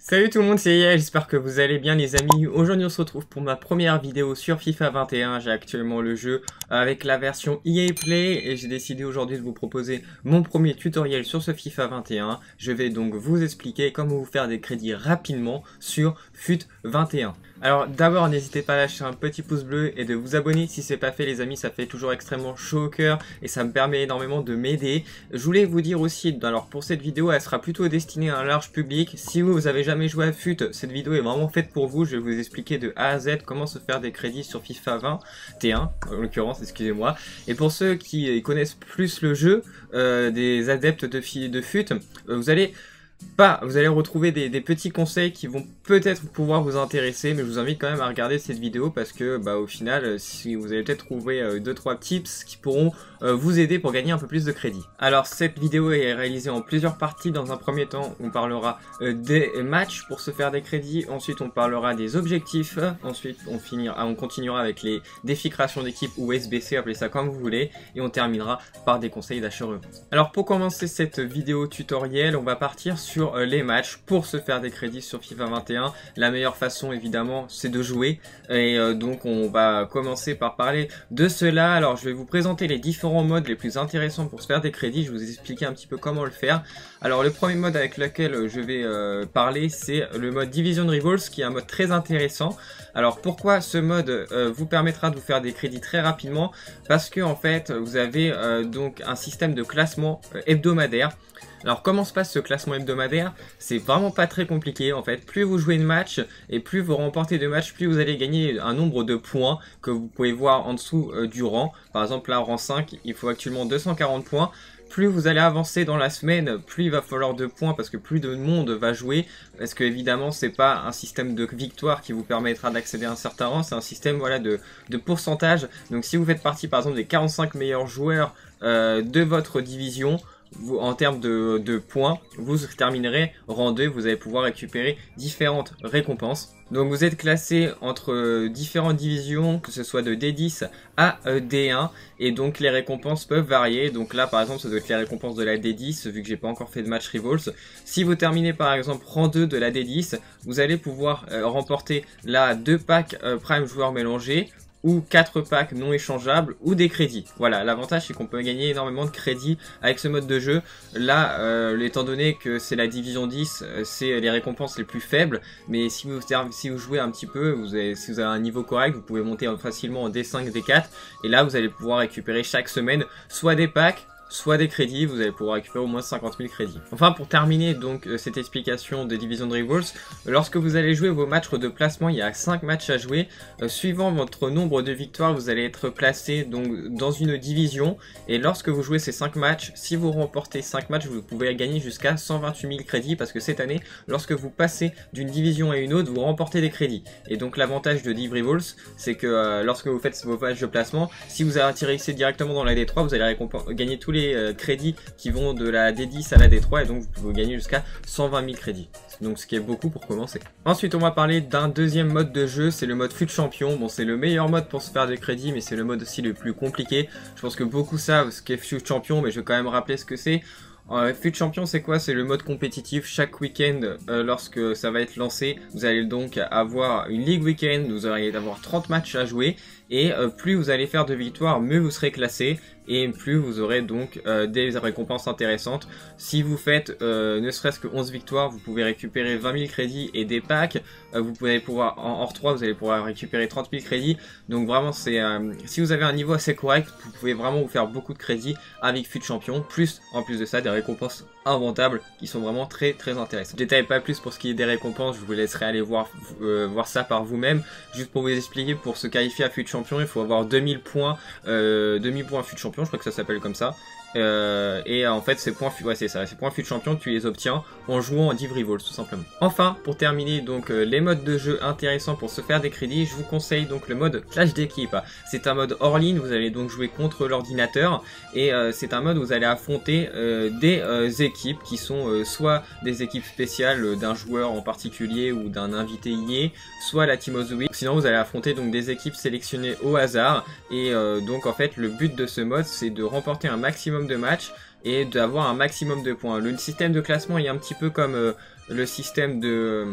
Salut tout le monde, c'est EA, j'espère que vous allez bien les amis. Aujourd'hui on se retrouve pour ma première vidéo sur FIFA 21. J'ai actuellement le jeu avec la version EA Play et j'ai décidé aujourd'hui de vous proposer mon premier tutoriel sur ce FIFA 21. Je vais donc vous expliquer comment vous faire des crédits rapidement sur FUT 21. Alors d'abord n'hésitez pas à lâcher un petit pouce bleu et de vous abonner si c'est pas fait les amis, ça fait toujours extrêmement chaud au cœur et ça me permet énormément de m'aider. Je voulais vous dire aussi, alors pour cette vidéo elle sera plutôt destinée à un large public. Si vous avez jamais joué à FUT, cette vidéo est vraiment faite pour vous. Je vais vous expliquer de A à Z comment se faire des crédits sur FIFA 21 en l'occurrence, excusez-moi. Et pour ceux qui connaissent plus le jeu, des adeptes de FUT, vous allez retrouver des petits conseils qui vont peut-être pouvoir vous intéresser, mais je vous invite quand même à regarder cette vidéo parce que au final si vous allez peut-être trouver 2-3 tips qui pourront vous aider pour gagner un peu plus de crédit. Alors cette vidéo est réalisée en plusieurs parties. Dans un premier temps on parlera des matchs pour se faire des crédits, ensuite on parlera des objectifs, ensuite on continuera avec les défis création d'équipe ou SBC, appelez ça comme vous voulez, et on terminera par des conseils d'achat-revente. Alors pour commencer cette vidéo tutoriel on va partir sur les matchs pour se faire des crédits sur FIFA 21. La meilleure façon évidemment c'est de jouer et donc on va commencer par parler de cela. Alors je vais vous présenter les différents modes les plus intéressants pour se faire des crédits, je vais vous expliquer un petit peu comment le faire. Alors le premier mode avec lequel je vais parler c'est le mode Division Rivals qui est un mode très intéressant. Alors pourquoi ce mode vous permettra de vous faire des crédits très rapidement? Parce que en fait vous avez donc un système de classement hebdomadaire. Alors comment se passe ce classement hebdomadaire? C'est vraiment pas très compliqué en fait, plus vous jouez de match et plus vous remportez de matchs, plus vous allez gagner un nombre de points que vous pouvez voir en dessous du rang. Par exemple là rang 5, il faut actuellement 240 points. Plus vous allez avancer dans la semaine, plus il va falloir de points parce que plus de monde va jouer. Parce que évidemment, c'est pas un système de victoire qui vous permettra d'accéder à un certain rang, c'est un système voilà, de pourcentage. Donc si vous faites partie par exemple des 45 meilleurs joueurs de votre division, vous, en termes de points, vous terminerez rang 2, vous allez pouvoir récupérer différentes récompenses. Donc vous êtes classé entre différentes divisions, que ce soit de D10 à D1, et donc les récompenses peuvent varier. Donc là par exemple ça doit être les récompenses de la D10, vu que j'ai pas encore fait de match Rivals. Si vous terminez par exemple rang 2 de la D10, vous allez pouvoir remporter là 2 packs Prime joueurs mélangés, ou 4 packs non échangeables, ou des crédits. Voilà, l'avantage c'est qu'on peut gagner énormément de crédits avec ce mode de jeu. Là, étant donné que c'est la division 10, c'est les récompenses les plus faibles, mais si vous jouez un petit peu, si vous avez un niveau correct, vous pouvez monter facilement en D5, D4, et là vous allez pouvoir récupérer chaque semaine soit des packs, soit des crédits, vous allez pouvoir récupérer au moins 50 000 crédits. Enfin pour terminer donc cette explication de Division Rivals, lorsque vous allez jouer vos matchs de placement, il y a 5 matchs à jouer. Suivant votre nombre de victoires, vous allez être classé donc dans une division, et lorsque vous jouez ces 5 matchs, si vous remportez 5 matchs, vous pouvez gagner jusqu'à 128 000 crédits, parce que cette année, lorsque vous passez d'une division à une autre, vous remportez des crédits. Et donc l'avantage de Div Rivals, c'est que lorsque vous faites vos matchs de placement, si vous atterrissez directement dans la D3, vous allez gagner tous les crédits qui vont de la D10 à la D3, et donc vous pouvez gagner jusqu'à 120 000 crédits, donc ce qui est beaucoup pour commencer. Ensuite on va parler d'un deuxième mode de jeu, c'est le mode FUT Champion. Bon c'est le meilleur mode pour se faire des crédits, mais c'est le mode aussi le plus compliqué. Je pense que beaucoup savent ce qu'est FUT Champion, mais je vais quand même rappeler ce que c'est. FUT Champion c'est quoi? C'est le mode compétitif. Chaque week-end lorsque ça va être lancé, vous allez donc avoir une ligue week-end, vous allez avoir 30 matchs à jouer, et plus vous allez faire de victoires, mieux vous serez classé, et plus vous aurez donc des récompenses intéressantes. Si vous faites ne serait-ce que 11 victoires, vous pouvez récupérer 20 000 crédits et des packs. Vous pouvez pouvoir en hors 3, vous allez pouvoir récupérer 30 000 crédits. Donc vraiment c'est si vous avez un niveau assez correct, vous pouvez vraiment vous faire beaucoup de crédits avec FUT Champion, plus en plus de ça des récompenses inventables qui sont vraiment très très intéressantes. Je détaille pas plus pour ce qui est des récompenses, je vous laisserai aller voir ça par vous-même. Juste pour vous expliquer, pour se qualifier à FUT Champion, il faut avoir 2000 points, 2000 points FUT Champion, je crois que ça s'appelle comme ça. Et en fait ces points, ouais, c'est ça, ces points FUT Champion tu les obtiens en jouant en Div Rivals tout simplement. Enfin pour terminer donc les modes de jeu intéressants pour se faire des crédits, je vous conseille donc le mode clash d'équipe. C'est un mode hors ligne, vous allez donc jouer contre l'ordinateur, et c'est un mode où vous allez affronter des équipes qui sont soit des équipes spéciales d'un joueur en particulier ou d'un invité lié, soit la Team of the Week. Sinon vous allez affronter donc des équipes sélectionnées au hasard, et donc en fait le but de ce mode c'est de remporter un maximum de matchs et d'avoir un maximum de points. Le système de classement est un petit peu comme le système de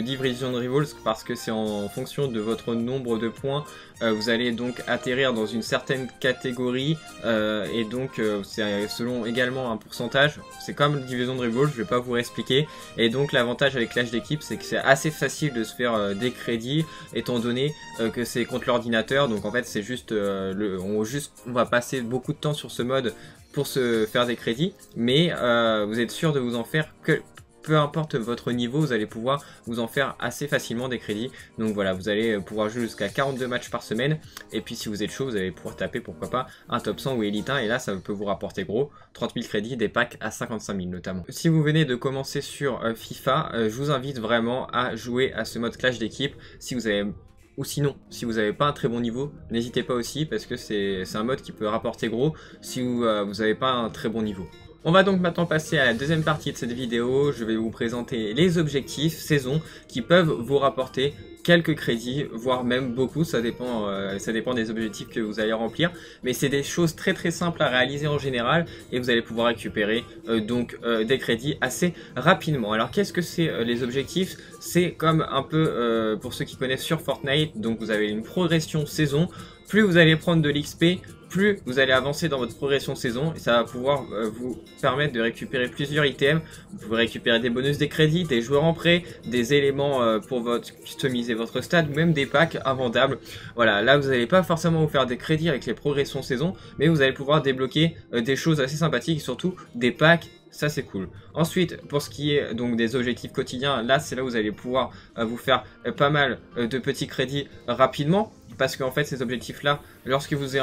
Division Rivals, parce que c'est en fonction de votre nombre de points. Vous allez donc atterrir dans une certaine catégorie et donc c'est selon également un pourcentage. C'est comme Division Rivals, je vais pas vous réexpliquer. Et donc l'avantage avec Clash d'équipe, c'est que c'est assez facile de se faire des crédits, étant donné que c'est contre l'ordinateur. Donc en fait c'est juste, on va passer beaucoup de temps sur ce mode pour se faire des crédits, mais vous êtes sûr de vous en faire que... Peu importe votre niveau, vous allez pouvoir vous en faire assez facilement des crédits. Donc voilà, vous allez pouvoir jouer jusqu'à 42 matchs par semaine. Et puis si vous êtes chaud, vous allez pouvoir taper, pourquoi pas, un top 100 ou Elite 1. Et là, ça peut vous rapporter gros 30 000 crédits, des packs à 55 000 notamment. Si vous venez de commencer sur FIFA, je vous invite vraiment à jouer à ce mode clash d'équipe. Si vous avez... Ou sinon, si vous n'avez pas un très bon niveau, n'hésitez pas aussi, parce que c'est un mode qui peut rapporter gros si vous n'avez pas un très bon niveau. On va donc maintenant passer à la deuxième partie de cette vidéo. Je vais vous présenter les objectifs saison qui peuvent vous rapporter quelques crédits, voire même beaucoup, ça dépend des objectifs que vous allez remplir, mais c'est des choses très très simples à réaliser en général, et vous allez pouvoir récupérer des crédits assez rapidement. Alors qu'est-ce que c'est les objectifs? C'est comme un peu pour ceux qui connaissent sur Fortnite, donc vous avez une progression saison. Plus vous allez prendre de l'XP, plus vous allez avancer dans votre progression saison, et ça va pouvoir vous permettre de récupérer plusieurs items. Vous pouvez récupérer des bonus, des crédits, des joueurs en prêt, des éléments pour customiser votre stade, ou même des packs invendables. Voilà, là vous n'allez pas forcément vous faire des crédits avec les progressions saison, mais vous allez pouvoir débloquer des choses assez sympathiques, et surtout des packs. Ça c'est cool. Ensuite, pour ce qui est donc des objectifs quotidiens, là c'est là où vous allez pouvoir vous faire pas mal de petits crédits rapidement, parce qu'en fait ces objectifs là, lorsque vous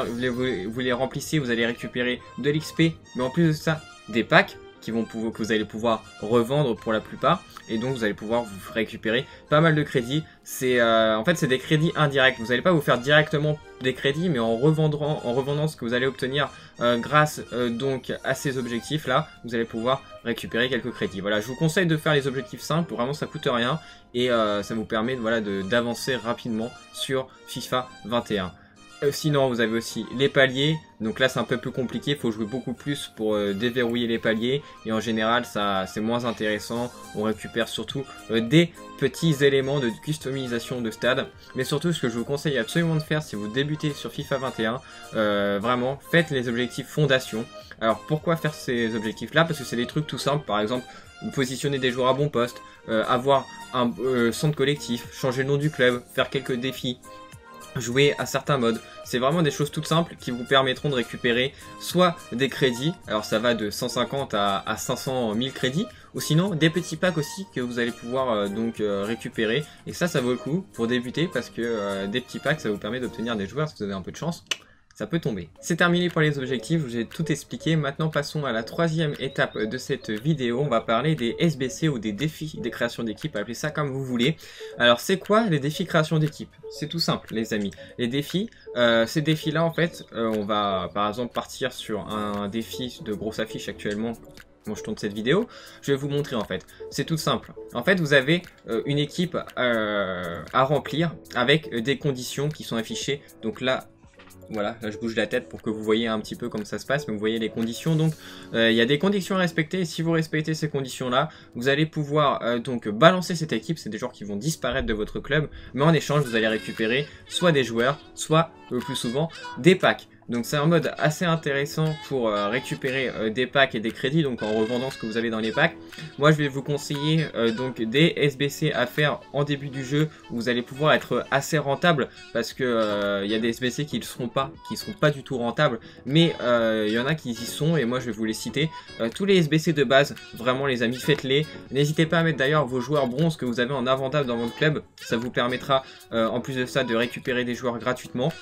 les remplissez, vous allez récupérer de l'XP, mais en plus de ça des packs que vous allez pouvoir revendre pour la plupart, et donc vous allez pouvoir vous récupérer pas mal de crédits. C'est en fait c'est des crédits indirects, vous n'allez pas vous faire directement des crédits, mais en revendant ce que vous allez obtenir grâce donc à ces objectifs là, vous allez pouvoir récupérer quelques crédits. Voilà, je vous conseille de faire les objectifs simples, vraiment ça coûte rien, et ça vous permet voilà, d'avancer rapidement sur FIFA 21. Sinon vous avez aussi les paliers, donc là c'est un peu plus compliqué, il faut jouer beaucoup plus pour déverrouiller les paliers, et en général ça c'est moins intéressant, on récupère surtout des petits éléments de customisation de stade. Mais surtout ce que je vous conseille absolument de faire si vous débutez sur FIFA 21, vraiment faites les objectifs fondation. Alors pourquoi faire ces objectifs là? Parce que c'est des trucs tout simples, par exemple positionner des joueurs à bon poste, avoir un centre collectif, changer le nom du club, faire quelques défis, jouer à certains modes. C'est vraiment des choses toutes simples qui vous permettront de récupérer soit des crédits, alors ça va de 150 à 500 000 crédits, ou sinon des petits packs aussi que vous allez pouvoir donc récupérer, et ça vaut le coup pour débuter, parce que des petits packs ça vous permet d'obtenir des joueurs si vous avez un peu de chance. Ça peut tomber. C'est terminé pour les objectifs, j'ai tout expliqué. Maintenant passons à la troisième étape de cette vidéo. On va parler des SBC ou des défis des créations d'équipe, appelez ça comme vous voulez. Alors c'est quoi les défis création d'équipe? C'est tout simple les amis. Les défis, ces défis là en fait, on va par exemple partir sur un défi de grosse affiche actuellement. Bon, je tourne cette vidéo, je vais vous montrer en fait. C'est tout simple. En fait, vous avez une équipe à remplir avec des conditions qui sont affichées. Donc là, voilà, là je bouge la tête pour que vous voyez un petit peu comme ça se passe, mais vous voyez les conditions. Donc il y a des conditions à respecter, et si vous respectez ces conditions là, vous allez pouvoir donc balancer cette équipe. C'est des joueurs qui vont disparaître de votre club, mais en échange vous allez récupérer soit des joueurs, soit le plus souvent des packs. Donc c'est un mode assez intéressant pour récupérer des packs et des crédits, donc en revendant ce que vous avez dans les packs. Moi je vais vous conseiller donc des SBC à faire en début du jeu, où vous allez pouvoir être assez rentable, parce que y a des SBC qui ne seront pas, du tout rentables, mais il y en a qui y sont, et moi je vais vous les citer. Tous les SBC de base, vraiment les amis, faites-les. N'hésitez pas à mettre d'ailleurs vos joueurs bronze que vous avez en invendable dans votre club, ça vous permettra en plus de ça de récupérer des joueurs gratuitement.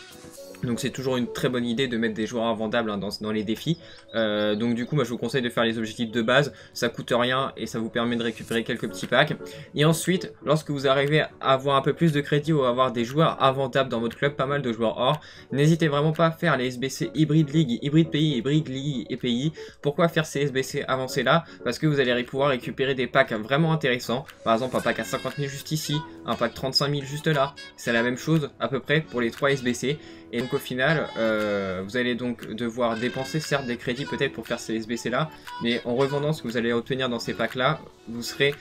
Donc c'est toujours une très bonne idée de mettre des joueurs invendables hein, dans les défis. Donc du coup moi je vous conseille de faire les objectifs de base, ça coûte rien et ça vous permet de récupérer quelques petits packs. Et ensuite lorsque vous arrivez à avoir un peu plus de crédit ou à avoir des joueurs invendables dans votre club, pas mal de joueurs or, n'hésitez vraiment pas à faire les SBC Hybrid League, Hybrid Pays, Hybrid League et Pays. Pourquoi faire ces SBC avancés là? Parce que vous allez pouvoir récupérer des packs vraiment intéressants. Par exemple un pack à 50 000 juste ici, un pack 35 000 juste là. C'est la même chose à peu près pour les 3 SBC. Et donc qu'au final, vous allez donc devoir dépenser certes des crédits peut-être pour faire ces SBC là, mais en revendant ce que vous allez obtenir dans ces packs là, vous serez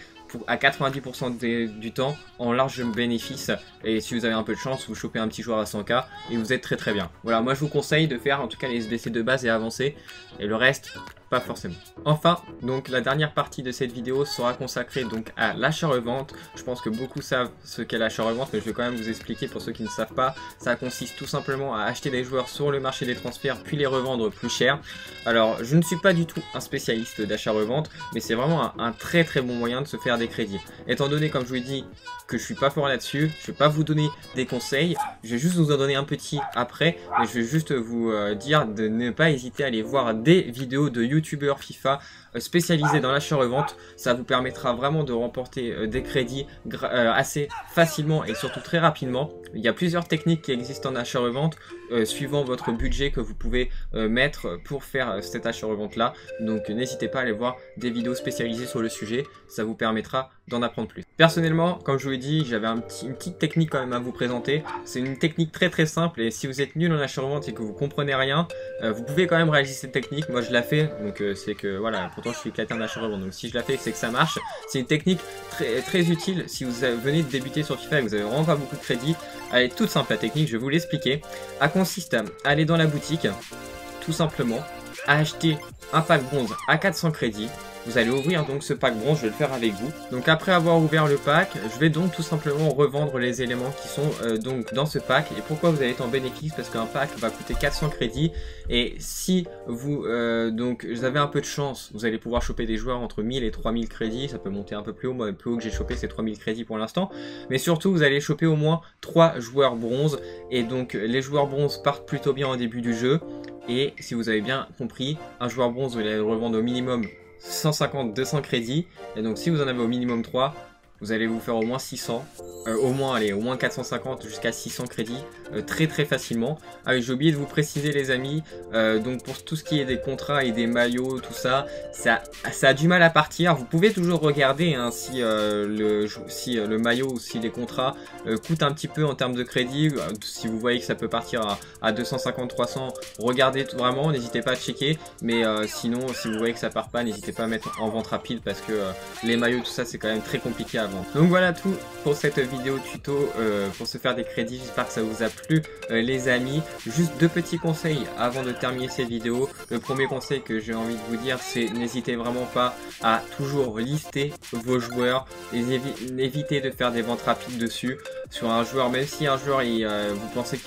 à 90% du temps en large bénéfice, et si vous avez un peu de chance vous chopez un petit joueur à 100K et vous êtes très très bien. Voilà, moi je vous conseille de faire en tout cas les SBC de base et avancer, et le reste pas forcément. Enfin, donc la dernière partie de cette vidéo sera consacrée donc à l'achat-revente. Je pense que beaucoup savent ce qu'est l'achat-revente, mais je vais quand même vous expliquer pour ceux qui ne savent pas. Ça consiste tout simplement à acheter des joueurs sur le marché des transferts puis les revendre plus cher. Alors je ne suis pas du tout un spécialiste d'achat-revente, mais c'est vraiment un très très bon moyen de se faire des crédits. Étant donné, comme je vous ai dit, que je suis pas fort là-dessus, je vais pas vous donner des conseils, je vais juste vous en donner un petit après, mais je vais juste vous dire de ne pas hésiter à aller voir des vidéos de youtubeurs FIFA spécialisés dans l'achat-revente. Ça vous permettra vraiment de remporter des crédits assez facilement et surtout très rapidement. Il y a plusieurs techniques qui existent en achat-revente, suivant votre budget que vous pouvez mettre pour faire cet achat-revente là. Donc n'hésitez pas à aller voir des vidéos spécialisées sur le sujet, ça vous permettra d'en apprendre plus. Personnellement, comme je vous l'ai dit, j'avais une petite technique quand même à vous présenter. C'est une technique très très simple, et si vous êtes nul en achat-revente et que vous comprenez rien, vous pouvez quand même réaliser cette technique. Moi je la fais, donc c'est que voilà, pourtant je suis quelqu'un d'achat-revente, donc si je la fais c'est que ça marche. C'est une technique très très utile si vous venez de débuter sur FIFA et que vous avez vraiment pas beaucoup de crédit. Elle est toute simple la technique, je vais vous l'expliquer. Elle consiste à aller dans la boutique, tout simplement, à acheter un pack bronze à 400 crédits. Vous allez ouvrir donc ce pack bronze, je vais le faire avec vous. Donc après avoir ouvert le pack, je vais donc tout simplement revendre les éléments qui sont donc dans ce pack. Et pourquoi vous allez être en bénéfice? Parce qu'un pack va coûter 400 crédits. Et si vous donc vous avez un peu de chance, vous allez pouvoir choper des joueurs entre 1000 et 3000 crédits. Ça peut monter un peu plus haut, moi le plus haut que j'ai chopé c'est 3000 crédits pour l'instant. Mais surtout vous allez choper au moins 3 joueurs bronze. Et donc les joueurs bronze partent plutôt bien au début du jeu. Et si vous avez bien compris, un joueur bronze vous allez le revendre au minimum 150-200 crédits, et donc si vous en avez au minimum 3, vous allez vous faire au moins 600, au moins 450 jusqu'à 600 crédits très très facilement. Ah oui, j'ai oublié de vous préciser les amis, donc pour tout ce qui est des contrats et des maillots, tout ça, ça a du mal à partir. Vous pouvez toujours regarder hein, si le maillot ou si les contrats coûtent un petit peu en termes de crédit. Si vous voyez que ça peut partir à 250-300, regardez vraiment, n'hésitez pas à checker. Mais sinon, si vous voyez que ça part pas, n'hésitez pas à mettre en vente rapide, parce que les maillots, tout ça, c'est quand même très compliqué à vendre. Donc voilà tout pour cette vidéo tuto pour se faire des crédits. J'espère que ça vous a plu les amis. Juste deux petits conseils avant de terminer cette vidéo. Le premier conseil que j'ai envie de vous dire, c'est n'hésitez vraiment pas à toujours lister vos joueurs et évitez de faire des ventes rapides dessus. Sur un joueur, même si un joueur vous pensez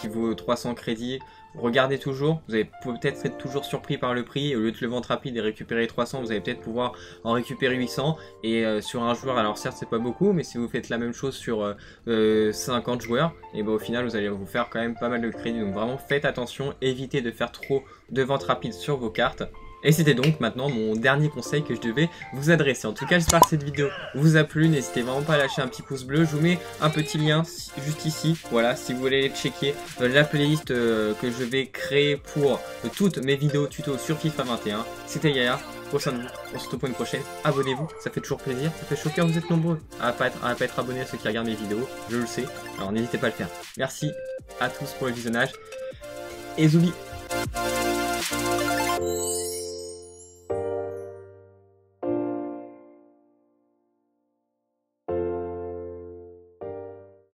qu'il vaut 300 crédits, regardez toujours, vous allez peut-être être toujours surpris par le prix. Au lieu de le vendre rapide et récupérer 300, vous allez peut-être pouvoir en récupérer 800. Et sur un joueur, alors certes c'est pas beaucoup, mais si vous faites la même chose sur 50 joueurs, et ben au final vous allez vous faire quand même pas mal de crédits. Donc vraiment faites attention, évitez de faire trop de ventes rapides sur vos cartes. Et c'était donc maintenant mon dernier conseil que je devais vous adresser. En tout cas, j'espère que cette vidéo vous a plu. N'hésitez vraiment pas à lâcher un petit pouce bleu. Je vous mets un petit lien juste ici. Voilà, si vous voulez checker la playlist que je vais créer pour toutes mes vidéos tuto sur FIFA 21. C'était Yaya. Prochain de vous. On se retrouve pour une prochaine. Abonnez-vous. Ça fait toujours plaisir. Ça fait chaud au cœur. Vous êtes nombreux à pas être abonnés, à ceux qui regardent mes vidéos. Je le sais. Alors n'hésitez pas à le faire. Merci à tous pour le visionnage. Et Zoubi.